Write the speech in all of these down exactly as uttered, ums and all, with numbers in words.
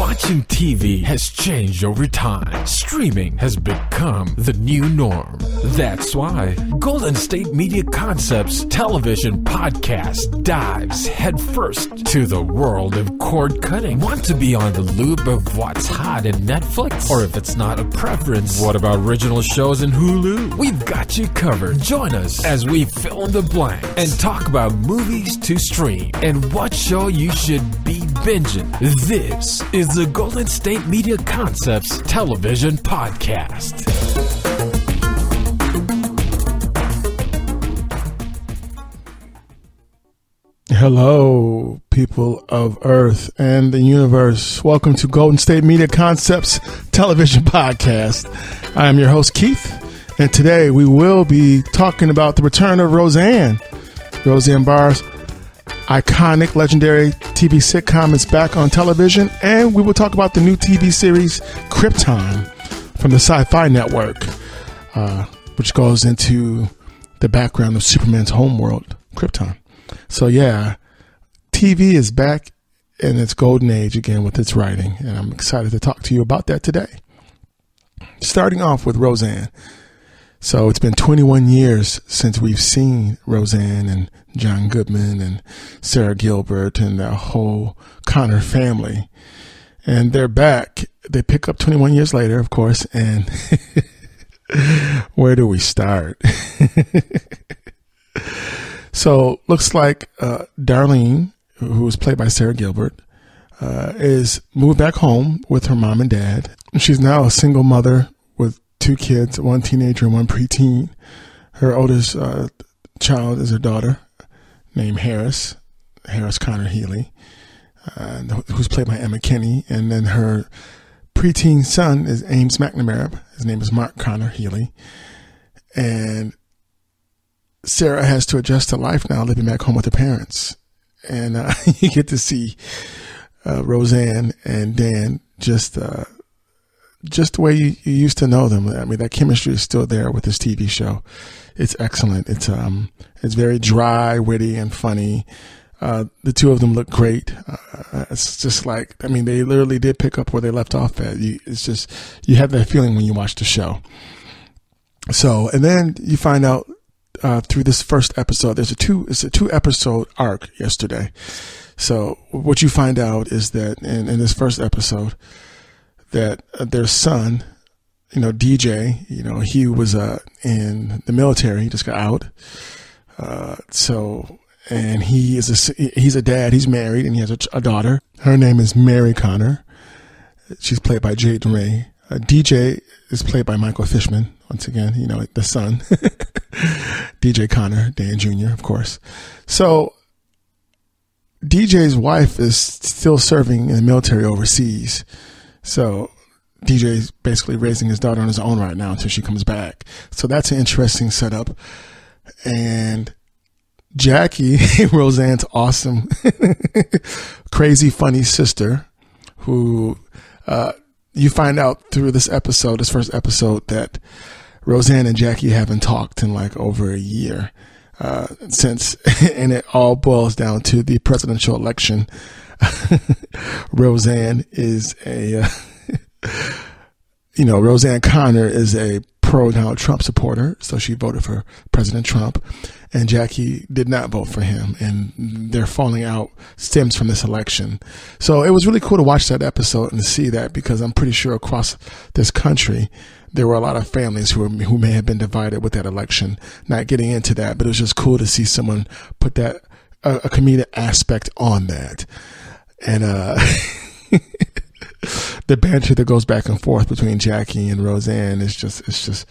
Watching T V has changed over time. Streaming has become the new norm. That's why Golden State Media Concepts Television Podcast dives headfirst to the world of cord cutting. Want to be on the loop of what's hot in Netflix? Or if it's not a preference, what about original shows in Hulu? We've got you covered. Join us as we fill in the blanks and talk about movies to stream and what show you should be binging. This is the Golden State Media Concepts Television Podcast. Hello, people of Earth and the universe. Welcome to Golden State Media Concepts Television Podcast. I am your host, Keith, and today we will be talking about the return of Roseanne. Roseanne Barr's iconic legendary T V sitcom is back on television, and we will talk about the new T V series Krypton from the Sci-Fi Network, uh, which goes into the background of Superman's homeworld, Krypton. So yeah, T V is back in its golden age again with its writing, and I'm excited to talk to you about that today. Starting off with Roseanne. So it's been twenty-one years since we've seen Roseanne and John Goodman and Sarah Gilbert and the whole Conner family, and they're back. They pick up twenty-one years later, of course, and where do we start? So looks like uh, Darlene, who was played by Sarah Gilbert, uh, is moved back home with her mom and dad. She's now a single mother with two kids, one teenager and one preteen. Her oldest uh, child is her daughter named Harris, Harris Conner Healy, uh, who's played by Emma Kenney. And then her preteen son is Ames McNamara. His name is Mark Conner Healy. And Sarah has to adjust to life now, living back home with her parents. And uh, you get to see uh, Roseanne and Dan just uh, just the way you, you used to know them. I mean, that chemistry is still there with this T V show. It's excellent. It's um, it's very dry, witty, and funny. Uh, the two of them look great. Uh, it's just like, I mean, they literally did pick up where they left off at. You, it's just, you have that feeling when you watch the show. So, and then you find out uh, through this first episode, there's a two, it's a two episode arc yesterday. So what you find out is that in, in this first episode, that their son, you know, D J, you know, he was uh, in the military, just got out. Uh, so, and he is a, he's a dad, he's married, and he has a, a daughter. Her name is Mary Conner. She's played by Jaden Ray. Uh, D J is played by Michael Fishman. Once again, you know, the son, D J Conner, Dan Junior, of course. So D J's wife is still serving in the military overseas. So D J's basically raising his daughter on his own right now until she comes back. So that's an interesting setup. And Jackie, Roseanne's awesome, crazy, funny sister, who uh, you find out through this episode, this first episode, that Roseanne and Jackie haven't talked in like over a year uh, since, and it all boils down to the presidential election. Roseanne is a, uh, you know, Roseanne Conner is a pro Donald Trump supporter. So she voted for President Trump, and Jackie did not vote for him. And their falling out stems from this election. So it was really cool to watch that episode and see that, because I'm pretty sure across this country, there were a lot of families who were, who may have been divided with that election, not getting into that, but it was just cool to see someone put that, a, a comedic aspect on that. And uh, the banter that goes back and forth between Jackie and Roseanne is just, it's just,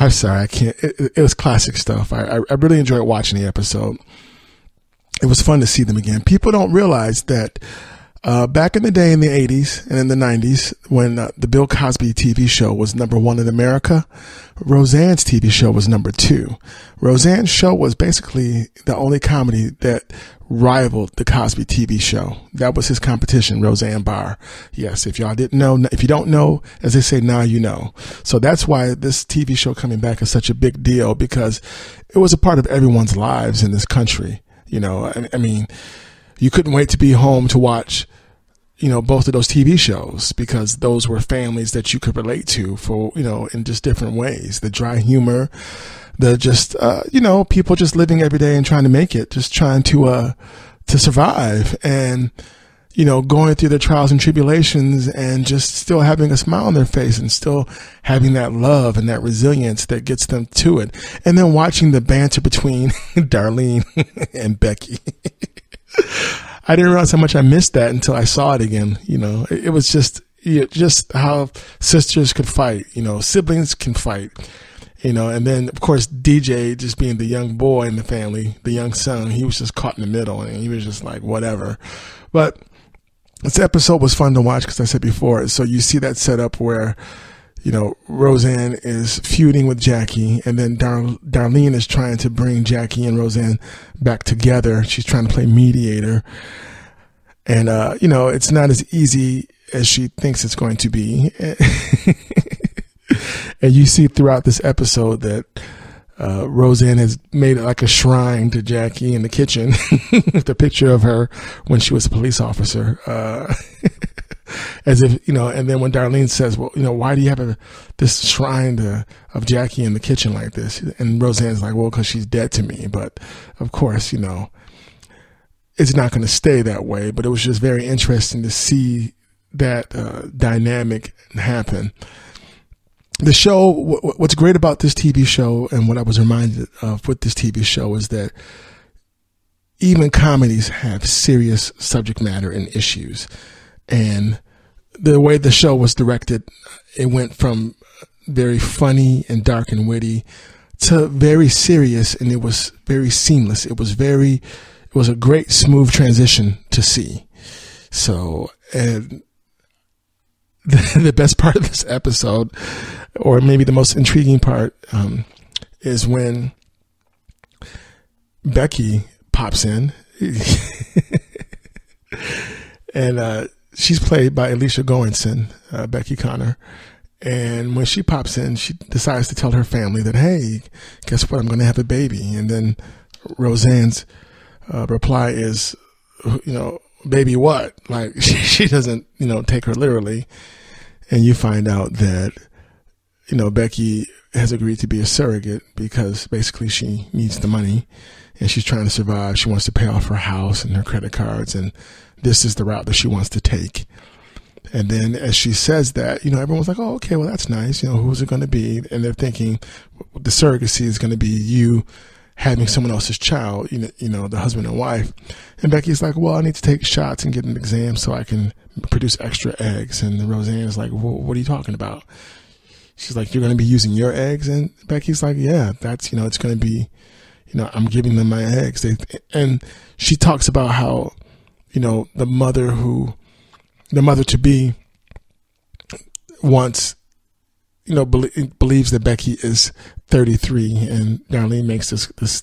I'm sorry, I can't, it, it was classic stuff. I, I really enjoyed watching the episode. It was fun to see them again. People don't realize that uh, back in the day in the eighties and in the nineties, when uh, the Bill Cosby T V show was number one in America, Roseanne's T V show was number two. Roseanne's show was basically the only comedy that rivaled the Cosby T V show. That was his competition, Roseanne Barr. Yes, if y'all didn't know, if you don't know, as they say, now you know. So that's why this T V show coming back is such a big deal, because it was a part of everyone's lives in this country. You know, I, I mean, you couldn't wait to be home to watch you know, both of those T V shows, because those were families that you could relate to for, you know, in just different ways. The dry humor, the just, uh, you know, people just living every day and trying to make it, just trying to, uh, to survive and, you know, going through the trials and tribulations and just still having a smile on their face and still having that love and that resilience that gets them to it. And then watching the banter between Darlene and Becky. I didn't realize how much I missed that until I saw it again. You know, it, it was just, you know, just how sisters could fight, you know, siblings can fight, you know, and then of course D J just being the young boy in the family, the young son, he was just caught in the middle and he was just like, whatever. But this episode was fun to watch because I said before. So you see that setup where, you know, Roseanne is feuding with Jackie, and then Dar- Darlene is trying to bring Jackie and Roseanne back together. She's trying to play mediator. And, uh, you know, it's not as easy as she thinks it's going to be. And you see throughout this episode that Uh, Roseanne has made it like a shrine to Jackie in the kitchen. The picture of her when she was a police officer, uh, as if, you know, and then when Darlene says, well, you know, why do you have a, this shrine to, of Jackie in the kitchen like this? And Roseanne's like, well, cause she's dead to me. But of course, you know, it's not going to stay that way, but it was just very interesting to see that, uh, dynamic happen. The show, what's great about this T V show and what I was reminded of with this T V show is that even comedies have serious subject matter and issues. And the way the show was directed, it went from very funny and dark and witty to very serious, and it was very seamless. It was very, it was a great smooth transition to see. So, and the best part of this episode, or maybe the most intriguing part, um, is when Becky pops in and, uh, she's played by Alicia Goranson, uh, Becky Conner. And when she pops in, she decides to tell her family that, hey, guess what? I'm going to have a baby. And then Roseanne's, uh, reply is, you know, baby what? Like she, she doesn't, you know, take her literally. And you find out that, you know, Becky has agreed to be a surrogate because basically she needs the money and she's trying to survive. She wants to pay off her house and her credit cards, and this is the route that she wants to take. And then as she says that, you know, everyone's like, oh, okay, well, that's nice. You know, who's it going to be? And they're thinking the surrogacy is going to be you having someone else's child, you know, you know, the husband and wife. And Becky's like, well, I need to take shots and get an exam so I can produce extra eggs. And Roseanne's like, well, what are you talking about? She's like, you're going to be using your eggs. And Becky's like, yeah, that's, you know, it's going to be, you know, I'm giving them my eggs. They, and she talks about how, you know, the mother who, the mother to be wants, you know, be, believes that Becky is thirty-three, and Darlene makes this, this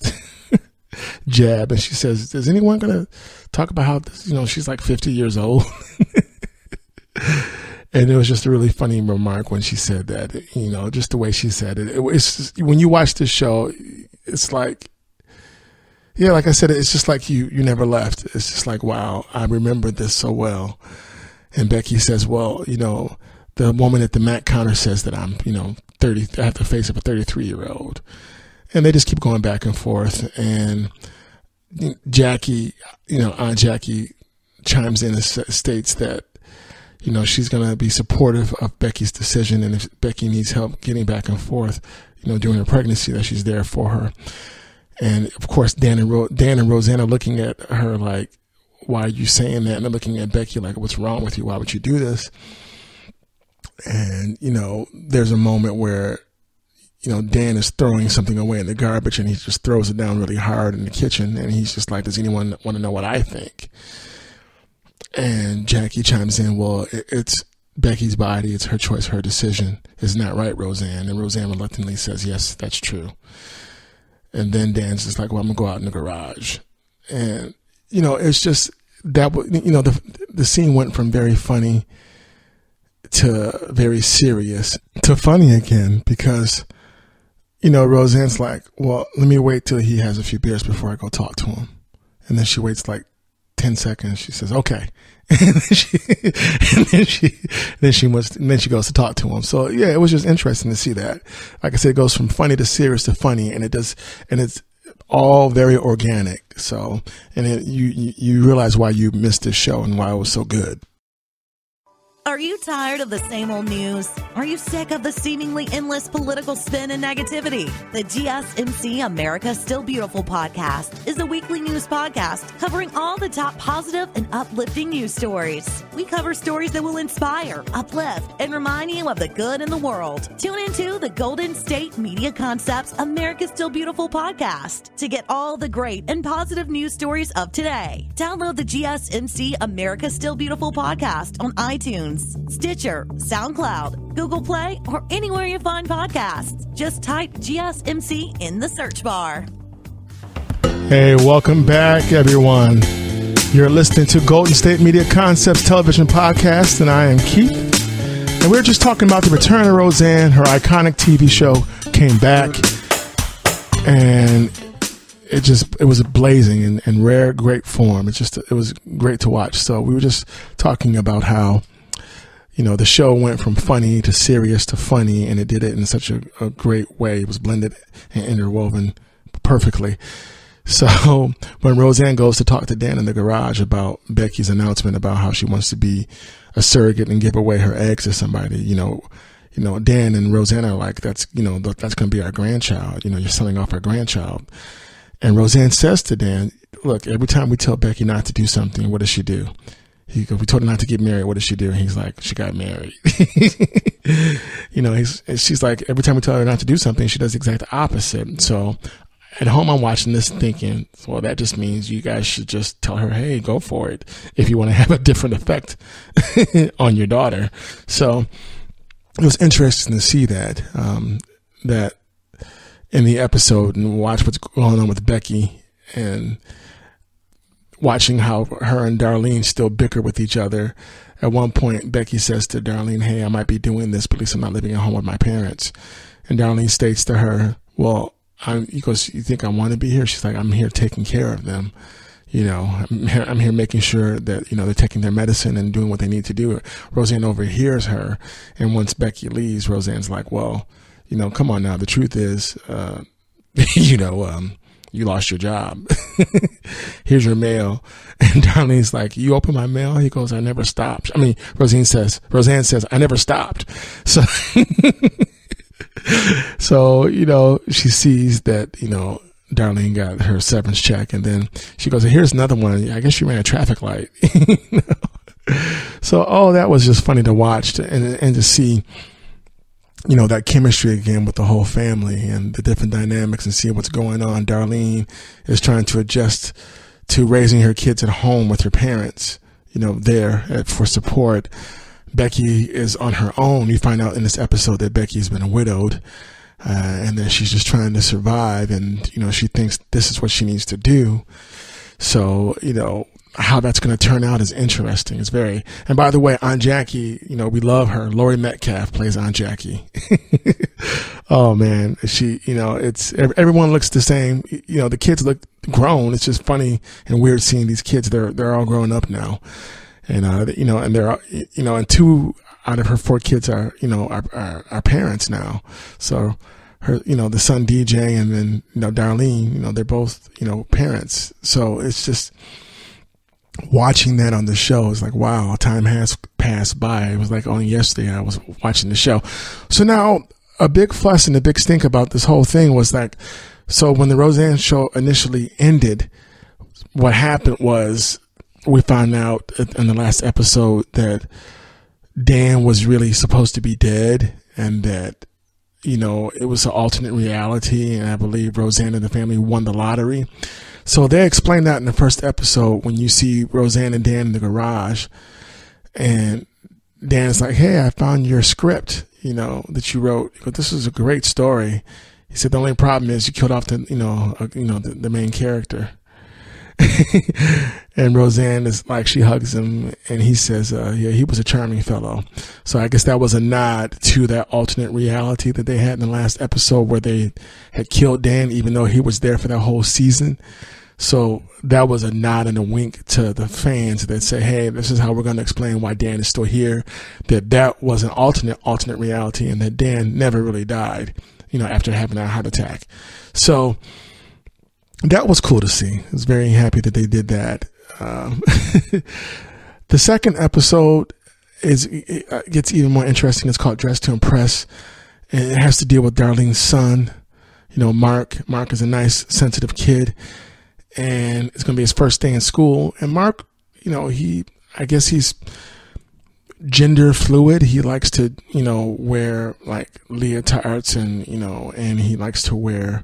jab, and she says, is anyone going to talk about how, this, you know, she's like fifty years old? And it was just a really funny remark when she said that, you know, just the way she said it. it it's just, when you watch this show, it's like, yeah, like I said, it's just like you, you never left. It's just like, wow, I remember this so well. And Becky says, well, you know, the woman at the Matt counter says that I'm, you know, thirty, I have the face of a thirty-three year old, and they just keep going back and forth. And Jackie, you know, Aunt Jackie chimes in and states that, you know, she's going to be supportive of Becky's decision. And if Becky needs help getting back and forth, you know, during her pregnancy, that she's there for her. And of course, Dan and, Ro- Dan and Roseanne are looking at her like, why are you saying that? And they're looking at Becky like, what's wrong with you? Why would you do this? And, you know, there's a moment where, you know, Dan is throwing something away in the garbage, and he just throws it down really hard in the kitchen. And he's just like, does anyone want to know what I think? And Jackie chimes in, well, it's Becky's body. It's her choice, her decision. It's not right, Roseanne. And Roseanne reluctantly says, yes, that's true. And then Dan's just like, well, I'm going to go out in the garage. And, you know, it's just that, you know, the the scene went from very funny to very serious to funny again, because, you know, Roseanne's like, well, let me wait till he has a few beers before I go talk to him. And then she waits like ten seconds. She says, okay. And then she, and then she, then she must, and then she goes to talk to him. So yeah, it was just interesting to see that. Like I said, it goes from funny to serious to funny, and it does, and it's all very organic. So, and it, you, you realize why you missed this show and why it was so good. Are you tired of the same old news? Are you sick of the seemingly endless political spin and negativity? The G S M C America Still Beautiful podcast is a weekly news podcast covering all the top positive and uplifting news stories. We cover stories that will inspire, uplift, and remind you of the good in the world. Tune into the Golden State Media Concepts America Still Beautiful podcast to get all the great and positive news stories of today. Download the G S M C America Still Beautiful podcast on iTunes, Stitcher, SoundCloud, Google Play, or anywhere you find podcasts. Just type G S M C in the search bar. Hey, welcome back, everyone. You're listening to Golden State Media Concepts Television Podcast, and I am Keith. And we're just talking about the return of Roseanne. Her iconic T V show came back, and it just, it was blazing in, in rare, great form. It's just, it was great to watch. So we were just talking about how, you know, the show went from funny to serious to funny, and it did it in such a, a great way. It was blended and interwoven perfectly. So when Roseanne goes to talk to Dan in the garage about Becky's announcement about how she wants to be a surrogate and give away her eggs to somebody, you know, you know, Dan and Roseanne are like, that's, you know, that's going to be our grandchild. You know, you're selling off our grandchild. And Roseanne says to Dan, look, every time we tell Becky not to do something, what does she do? He goes, we told her not to get married. What did she do? And he's like, she got married. You know, he's, she's like, every time we tell her not to do something, she does the exact opposite. So at home, I'm watching this thinking, well, that just means you guys should just tell her, hey, go for it, if you want to have a different effect on your daughter. So it was interesting to see that, um, that in the episode, and watch what's going on with Becky, and watching how her and Darlene still bicker with each other. At one point, Becky says to Darlene, hey, I might be doing this, but at least I'm not living at home with my parents. And Darlene states to her, well, I'm, he goes, you think I want to be here? She's like, I'm here taking care of them. You know, I'm here, I'm here making sure that, you know, they're taking their medicine and doing what they need to do. Roseanne overhears her. And once Becky leaves, Roseanne's like, well, you know, come on now. The truth is, uh, you know, um, you lost your job. Here's your mail. And Darlene's like, you open my mail? He goes, I never stopped. I mean, Roseanne says, Roseanne says, I never stopped. So, so, you know, she sees that, you know, Darlene got her severance check. And then she goes, here's another one. I guess she ran a traffic light. You know? So, oh, that was just funny to watch to, and, and to see, you know, that chemistry again with the whole family and the different dynamics and seeing what's going on. Darlene is trying to adjust to raising her kids at home with her parents, you know, there at, for support. Becky is on her own. You find out in this episode that Becky has been widowed, uh, and that she's just trying to survive. And, you know, she thinks this is what she needs to do. So, you know, how that's going to turn out is interesting. It's very, and by the way, Aunt Jackie, you know, we love her. Lori Metcalf plays Aunt Jackie. Oh man. She, you know, it's, everyone looks the same. You know, the kids look grown. It's just funny and weird seeing these kids. They're, they're all grown up now. And, uh, you know, and they're, you know, and two out of her four kids are, you know, are, are, are parents now. So her, you know, the son D J and then, you know, Darlene, you know, they're both, you know, parents. So it's just, watching that on the show is like, wow, time has passed by. It was like only yesterday I was watching the show. So now a big fuss and a big stink about this whole thing was like, so when the Roseanne show initially ended, what happened was we found out in the last episode that Dan was really supposed to be dead, and that, you know, it was an alternate reality. And I believe Roseanne and the family won the lottery. So they explained that in the first episode when you see Roseanne and Dan in the garage, and Dan's like, hey, I found your script, you know, that you wrote. He goes, this is a great story. He said, the only problem is you killed off the, you know, uh, you know, the, the main character. And Roseanne is like, she hugs him and he says, uh, yeah, he was a charming fellow. So I guess that was a nod to that alternate reality that they had in the last episode where they had killed Dan, even though he was there for that whole season. So that was a nod and a wink to the fans that say, hey, this is how we're going to explain why Dan is still here, that that was an alternate, alternate reality, and that Dan never really died, you know, after having a heart attack. So that was cool to see. I was very happy that they did that. Um, the second episode is it gets even more interesting. It's called Dress to Impress, and it has to deal with Darlene's son. You know, Mark, Mark is a nice, sensitive kid, and it's going to be his first day in school. And Mark, you know, he, I guess he's gender fluid. He likes to, you know, wear like leotards and, you know, and he likes to wear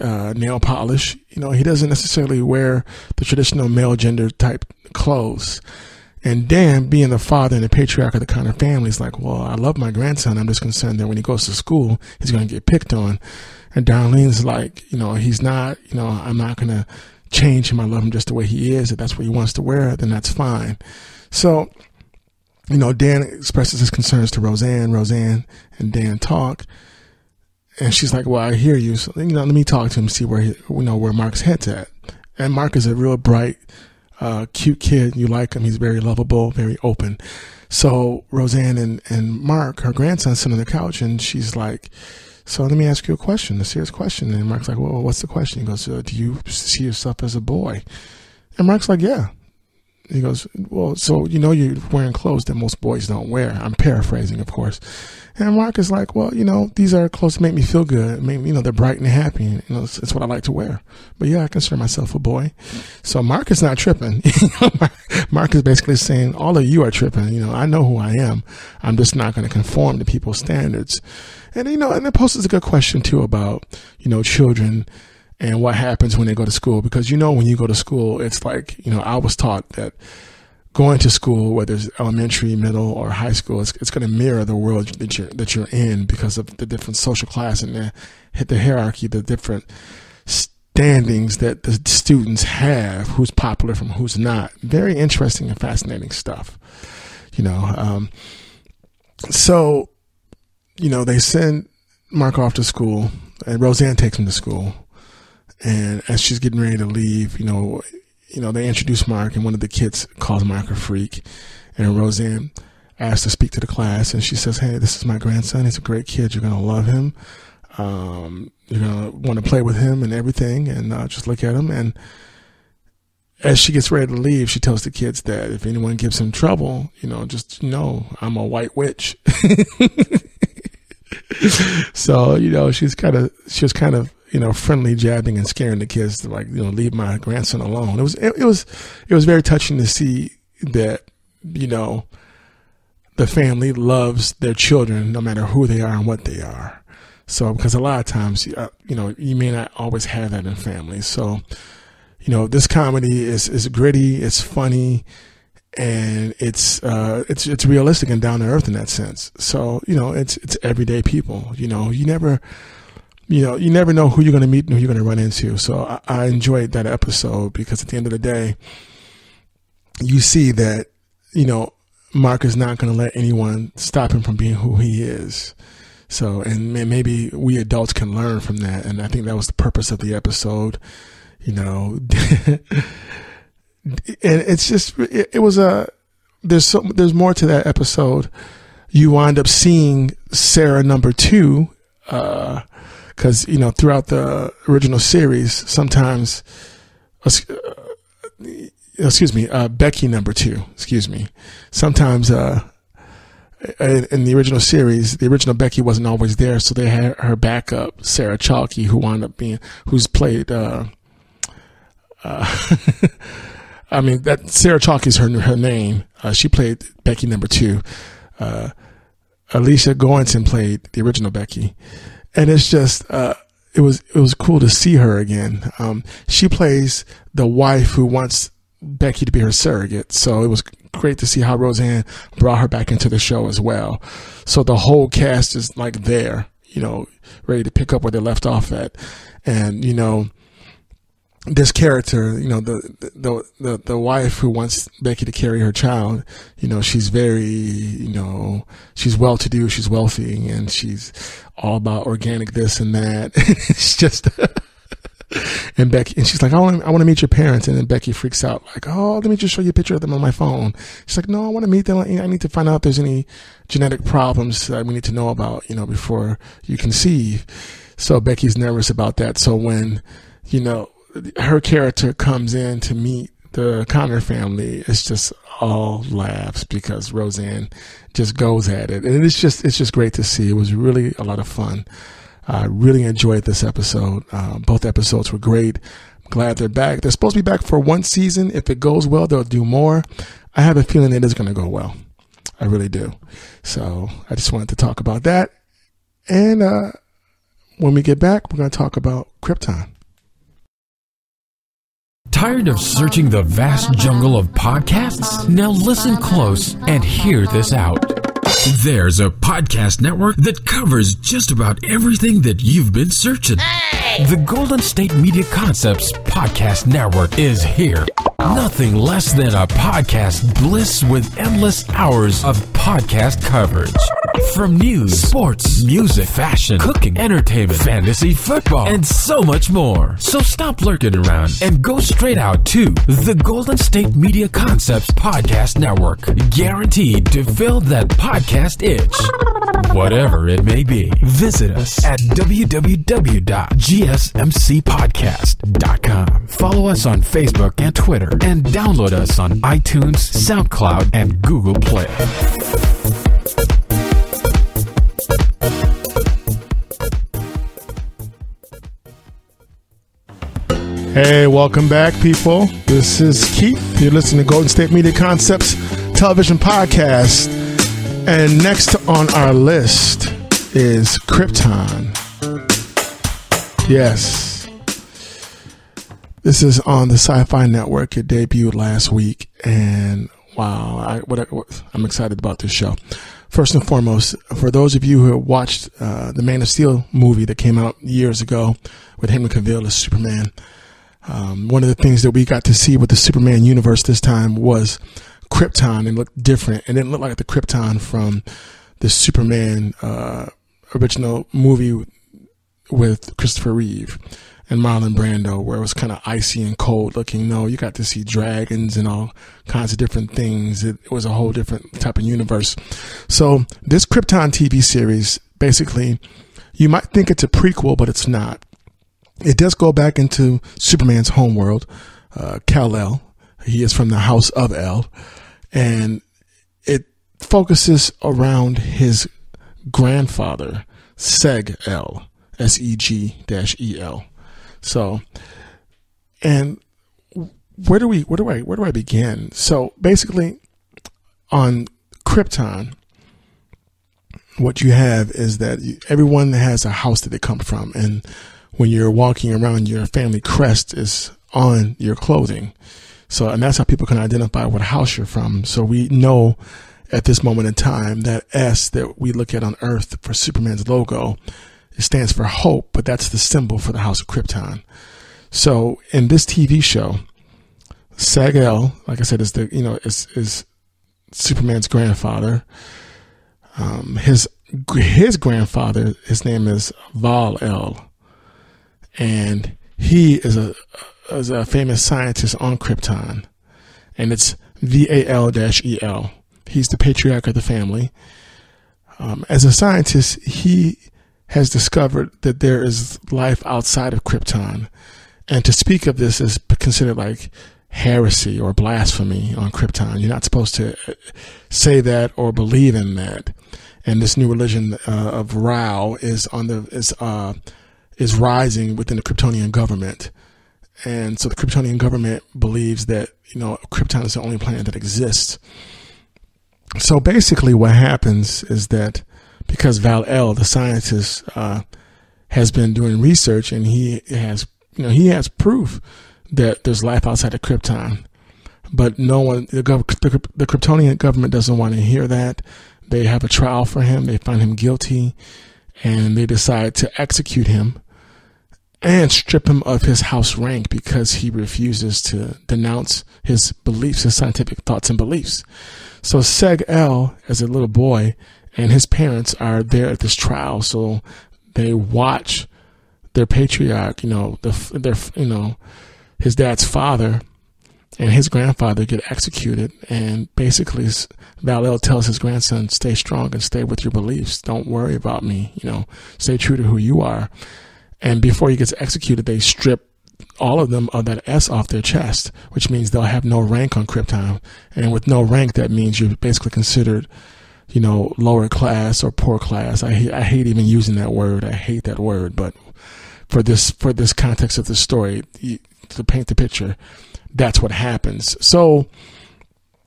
uh, nail polish. You know, he doesn't necessarily wear the traditional male gender type clothes. And Dan, being the father and the patriarch of the Conner family, is like, well, I love my grandson. I'm just concerned that when he goes to school, he's going to get picked on. And Darlene's like, you know, he's not, you know, I'm not going to change him. I love him just the way he is. If that's what he wants to wear, then that's fine. So, you know, Dan expresses his concerns to Roseanne. Roseanne and Dan talk. And she's like, well, I hear you. So, you know, let me talk to him, see where, he, you know, where Mark's head's at. And Mark is a real bright, uh, cute kid. You like him. He's very lovable, very open. So Roseanne and, and Mark, her grandson, sit on the couch, and she's like, so let me ask you a question, a serious question. And Mark's like, well, what's the question? He goes, uh, do you see yourself as a boy? And Mark's like, yeah. He goes, well, so you know you're wearing clothes that most boys don't wear. I'm paraphrasing, of course. And Mark is like, well, you know, these are clothes that make me feel good. Make me, you know, they're bright and happy. And, you know, it's, it's what I like to wear. But yeah, I consider myself a boy. So Mark is not tripping. Mark is basically saying, all of you are tripping. You know, I know who I am. I'm just not going to conform to people's standards. And, you know, and it poses a good question, too, about, you know, children and what happens when they go to school. Because, you know, when you go to school, it's like, you know, I was taught that going to school, whether it's elementary, middle, or high school, it's, it's going to mirror the world that you're, that you're in because of the different social class and the, the hierarchy, the different standings that the students have, who's popular from who's not. Very interesting and fascinating stuff, you know. Um, so... You know, they send Mark off to school, and Roseanne takes him to school. And as she's getting ready to leave, you know, you know, they introduce Mark, and one of the kids calls Mark a freak. And Roseanne asks to speak to the class, and she says, "Hey, this is my grandson. He's a great kid. You're gonna love him. Um, you're gonna want to play with him and everything. And uh, just look at him." And as she gets ready to leave, she tells the kids that if anyone gives him trouble, you know, just know I'm a white witch. So, you know, she's kind of, she was kind of, you know, friendly jabbing and scaring the kids to, like, you know, leave my grandson alone. It was, it, it was, it was very touching to see that, you know, the family loves their children no matter who they are and what they are. So, because a lot of times, you know, you may not always have that in families. So, you know, this comedy is, is gritty, it's funny, and it's uh it's it's realistic and down to earth in that sense. So, you know, it's it's everyday people. You know, you never you know, you never know who you're gonna meet and who you're gonna run into. So I, I enjoyed that episode because at the end of the day, you see that, you know, Mark is not gonna let anyone stop him from being who he is. So, and maybe we adults can learn from that, and I think that was the purpose of the episode, you know. And it's just, it, it was a, there's so, there's more to that episode. You wind up seeing Sarah number two, uh, cause you know, throughout the original series, sometimes, uh, excuse me, uh, Becky number two, excuse me. Sometimes, uh, in, in the original series, the original Becky wasn't always there. So they had her backup, Sarah Chalke, who wound up being, who's played, uh, uh, I mean, that Sarah Chalke is her her name. Uh, she played Becky number two. Uh, Alicia Goranson played the original Becky, and it's just uh, it was it was cool to see her again. Um, she plays the wife who wants Becky to be her surrogate, so it was great to see how Roseanne brought her back into the show as well. So the whole cast is like there, you know, ready to pick up where they left off at, and you know. This character, you know, the, the, the, the wife who wants Becky to carry her child, you know, she's very, you know, she's well-to-do, she's wealthy, and she's all about organic this and that. It's just, And Becky, and she's like, I want, I want to meet your parents. And then Becky freaks out, like, oh, let me just show you a picture of them on my phone. She's like, no, I want to meet them. I need to find out if there's any genetic problems that we need to know about, you know, before you conceive. So Becky's nervous about that. So when, you know, her character comes in to meet the Conner family, it's just all laughs because Roseanne just goes at it. And it's just, it's just great to see. It was really a lot of fun. I really enjoyed this episode. Uh, both episodes were great. I'm glad they're back. They're supposed to be back for one season. If it goes well, they'll do more. I have a feeling it is going to go well. I really do. So I just wanted to talk about that. And uh, when we get back, we're going to talk about Krypton. Tired of searching the vast jungle of podcasts? Now listen close and hear this out. There's a podcast network that covers just about everything that you've been searching. Hey! The Golden State Media Concepts Podcast Network is here. Nothing less than a podcast bliss with endless hours of podcast coverage. From news, sports, music, fashion, cooking, entertainment, fantasy, football, and so much more. So stop lurking around and go straight out to the Golden State Media Concepts Podcast Network. Guaranteed to fill that podcast itch, whatever it may be. Visit us at w w w dot g s m c podcast dot com. Follow us on Facebook and Twitter, and download us on iTunes, SoundCloud, and Google Play. Hey, welcome back, people. This is Keith. You're listening to Golden State Media Concepts Television Podcast. And next on our list is Krypton. Yes. This is on the Sci-Fi Network. It debuted last week. And wow, I, what I, what, I'm excited about this show. First and foremost, for those of you who watched uh, the Man of Steel movie that came out years ago with Henry Cavill as Superman, Um, one of the things that we got to see with the Superman universe this time was Krypton, and looked different. It didn't look like the Krypton from the Superman uh, original movie with Christopher Reeve and Marlon Brando, where it was kind of icy and cold looking. No, you got to see dragons and all kinds of different things. It, it was a whole different type of universe. So this Krypton T V series, basically, you might think it's a prequel, but it's not. It does go back into Superman's homeworld, uh, Kal-El. He is from the House of El, and it focuses around his grandfather, Seg-El, S E G E L. So, and where do we, where do I, where do I begin? So basically, on Krypton, what you have is that everyone has a house that they come from, and when you're walking around, your family crest is on your clothing. So, and that's how people can identify what house you're from. So we know at this moment in time that S that we look at on Earth for Superman's logo, it stands for hope, but that's the symbol for the House of Krypton. So in this T V show, Seg-El, like I said, is the, you know, is, is Superman's grandfather. Um, his, his grandfather, his name is Val-El. And he is a, is a famous scientist on Krypton, and it's V A L E L. He's the patriarch of the family. Um, as a scientist, he has discovered that there is life outside of Krypton, and to speak of this is considered like heresy or blasphemy on Krypton. You're not supposed to say that or believe in that. And this new religion uh, of Rao is on the is uh. is rising within the Kryptonian government. And so the Kryptonian government believes that, you know, Krypton is the only planet that exists. So basically what happens is that because Val-El, the scientist, uh, has been doing research, and he has, you know, he has proof that there's life outside of Krypton, but no one, the, gov the, the Kryptonian government doesn't want to hear that. They have a trial for him. They find him guilty, and they decide to execute him and strip him of his house rank because he refuses to denounce his beliefs, his scientific thoughts and beliefs. So Seg-El, as a little boy, and his parents are there at this trial. So they watch their patriarch, you know, the, their, you know, his dad's father and his grandfather get executed. And basically Val-El tells his grandson, stay strong and stay with your beliefs. Don't worry about me. You know, stay true to who you are. And before he gets executed, they strip all of them of that S off their chest, which means they'll have no rank on Krypton. And with no rank, that means you're basically considered, you know, lower class or poor class. I hate, I hate even using that word. I hate that word. But for this, for this context of the story, to paint the picture, that's what happens. So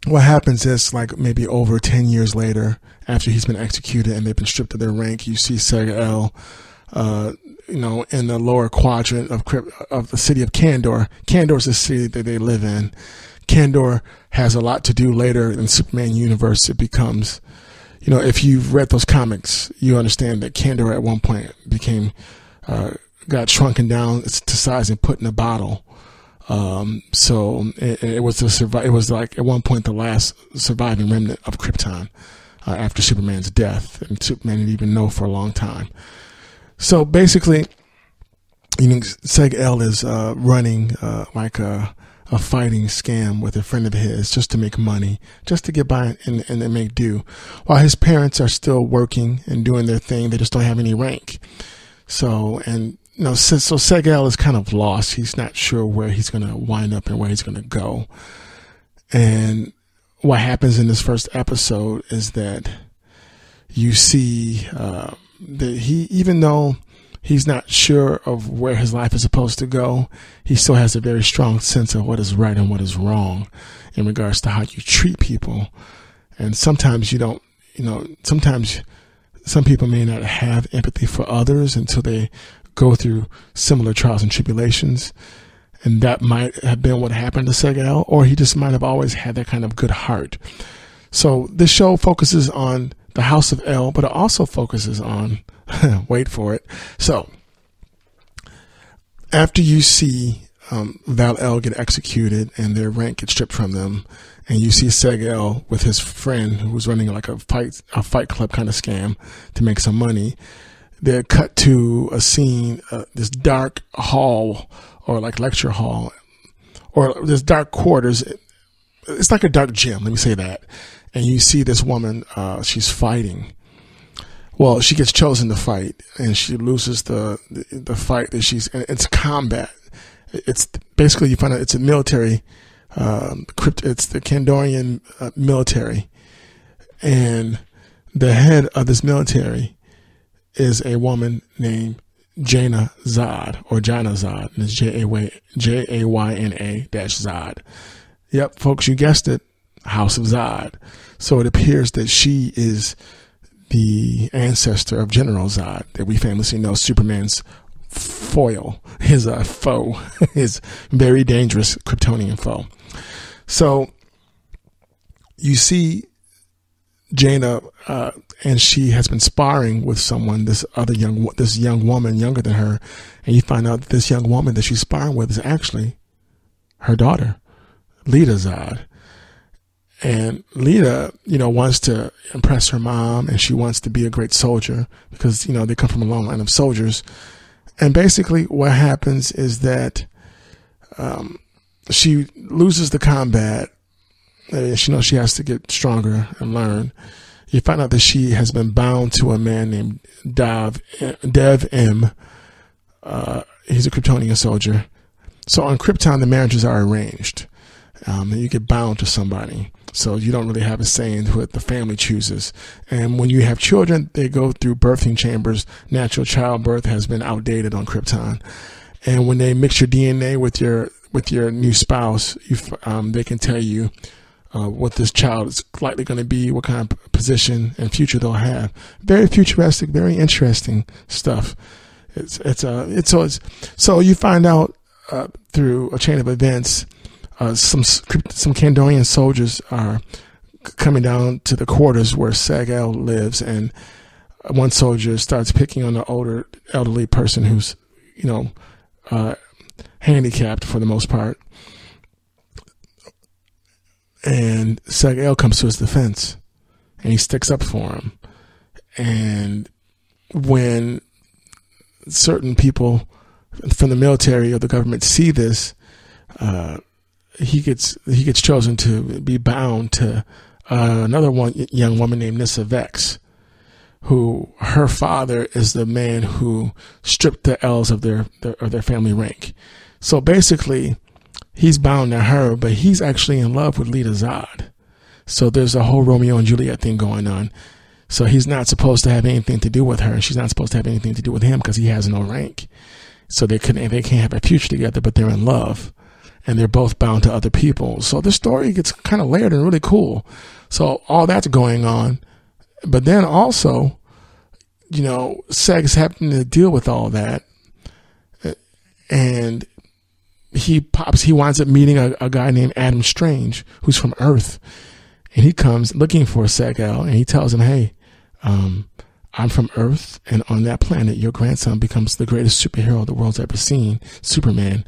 what happens is, like, maybe over ten years later, after he's been executed and they've been stripped of their rank, you see Seg-El, uh, you know, in the lower quadrant of of the city of Kandor. Kandor is the city that they live in. Kandor has a lot to do later in Superman universe. It becomes, you know, if you've read those comics, you understand that Kandor at one point became, uh, got shrunken down to size and put in a bottle. Um, so it, it was the survive. It was like at one point the last surviving remnant of Krypton uh, after Superman's death, and Superman didn't even know for a long time. So basically, you know, Seg-El is uh, running uh, like a, a fighting scam with a friend of his just to make money, just to get by and, and, and make do. While his parents are still working and doing their thing, they just don't have any rank. So, and, you know, so, so Seg-El is kind of lost. He's not sure where he's going to wind up and where he's going to go. And what happens in this first episode is that you see... Uh, that he, even though he's not sure of where his life is supposed to go, he still has a very strong sense of what is right and what is wrong in regards to how you treat people. And sometimes you don't, you know, sometimes some people may not have empathy for others until they go through similar trials and tribulations. And that might have been what happened to Seg-El, or he just might have always had that kind of good heart. So this show focuses on the House of El, but it also focuses on, wait for it. So after you see um, Val-El get executed and their rank gets stripped from them, and you see Seg-El with his friend who was running like a fight, a fight club kind of scam to make some money, they're cut to a scene, uh, this dark hall or like lecture hall or this dark quarters. It's like a dark gym. Let me say that. And you see this woman, uh, she's fighting. Well, she gets chosen to fight, and she loses the the, the fight that she's. And it's combat. It's basically, you find out it's a military. Um, it's the Kandorian uh, military, and the head of this military is a woman named Jayna Zod or Jayna Zod, and it's J A Y J A Y N A dash Zod. Yep, folks, you guessed it. House of Zod. So it appears that she is the ancestor of General Zod that we famously know, Superman's foil, his uh, foe, his very dangerous Kryptonian foe. So you see Jayna, uh, and she has been sparring with someone, this other young, this young woman younger than her, and you find out that this young woman that she's sparring with is actually her daughter, Lyta Zod. And Lyta, you know, wants to impress her mom, and she wants to be a great soldier because, you know, they come from a long line of soldiers. And basically what happens is that um, she loses the combat. Uh, she knows she has to get stronger and learn. You find out that she has been bound to a man named Dev, Dev M. Uh, he's a Kryptonian soldier. So on Krypton, the marriages are arranged. Um, and you get bound to somebody. So you don't really have a say in what the family chooses. And when you have children, they go through birthing chambers. Natural childbirth has been outdated on Krypton. And when they mix your D N A with your with your new spouse, you, um, they can tell you uh, what this child is likely going to be, what kind of position and future they'll have. Very futuristic, very interesting stuff. It's it's a uh, it's so it's, so you find out uh, through a chain of events. Uh, some some Kandorian soldiers are coming down to the quarters where Seg-El lives, and one soldier starts picking on the older elderly person who's, you know, uh, handicapped for the most part. And Seg-El comes to his defense, and he sticks up for him. And when certain people from the military or the government see this, uh, he gets he gets chosen to be bound to uh, another one young woman named Nissa Vex, who her father is the man who stripped the Els of their, their of their family rank. So basically, he's bound to her, but he's actually in love with Lyta Zod. So there's a whole Romeo and Juliet thing going on. So he's not supposed to have anything to do with her. She's not supposed to have anything to do with him because he has no rank. So they couldn't, they can't have a future together, but they're in love and they're both bound to other people. So the story gets kind of layered and really cool. So all that's going on. But then also, you know, Seg's having to deal with all that. And he pops, he winds up meeting a, a guy named Adam Strange, who's from Earth. And he comes looking for Seg-El and he tells him, hey, um, I'm from Earth, and on that planet, your grandson becomes the greatest superhero the world's ever seen, Superman.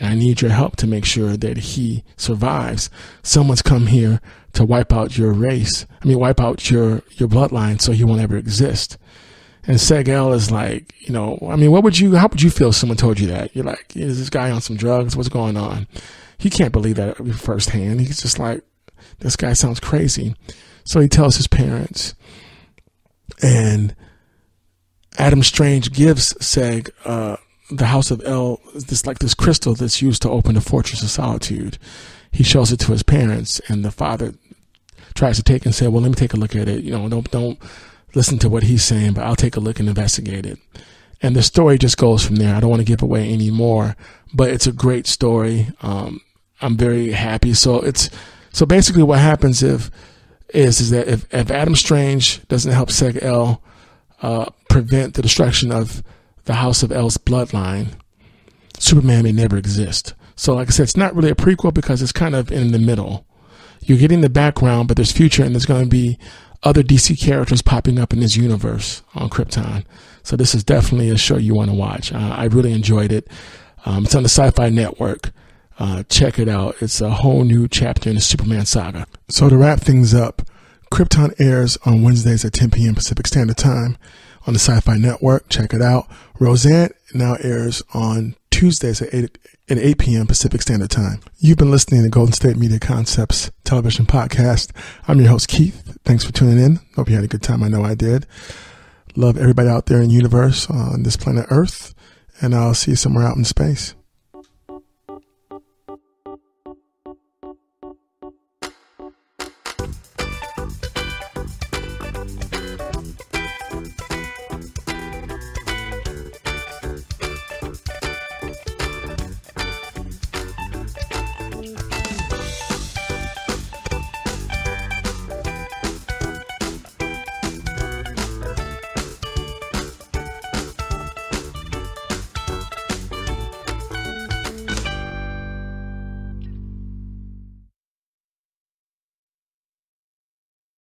And I need your help to make sure that he survives. Someone's come here to wipe out your race. I mean, wipe out your, your bloodline so he won't ever exist. And Seg-El is like, you know, I mean, what would you, how would you feel if someone told you that? You're like, is this guy on some drugs? What's going on? He can't believe that firsthand. He's just like, this guy sounds crazy. So he tells his parents, and Adam Strange gives Seg uh, the House of El, this like this crystal that's used to open the Fortress of Solitude. He shows it to his parents, and the father tries to take and say, well, let me take a look at it. You know, don't don't listen to what he's saying, but I'll take a look and investigate it. And the story just goes from there. I don't want to give away any more, but it's a great story. Um, I'm very happy. So it's so basically what happens if is is that if, if Adam Strange doesn't help Seg-El uh, prevent the destruction of the House of El's bloodline, Superman may never exist. So like I said, it's not really a prequel because it's kind of in the middle. You're getting the background, but there's future, and there's going to be other D C characters popping up in this universe on Krypton. So this is definitely a show you want to watch. Uh, I really enjoyed it. Um, it's on the Sci-Fi Network. Uh, check it out. It's a whole new chapter in the Superman saga. So to wrap things up, Krypton airs on Wednesdays at ten p m Pacific Standard Time on the Sci-Fi Network. Check it out. Roseanne now airs on Tuesdays at eight p m Pacific Standard Time. You've been listening to Golden State Media Concepts Television Podcast. I'm your host, Keith. Thanks for tuning in. Hope you had a good time. I know I did. Love everybody out there in the universe on this planet Earth, and I'll see you somewhere out in space.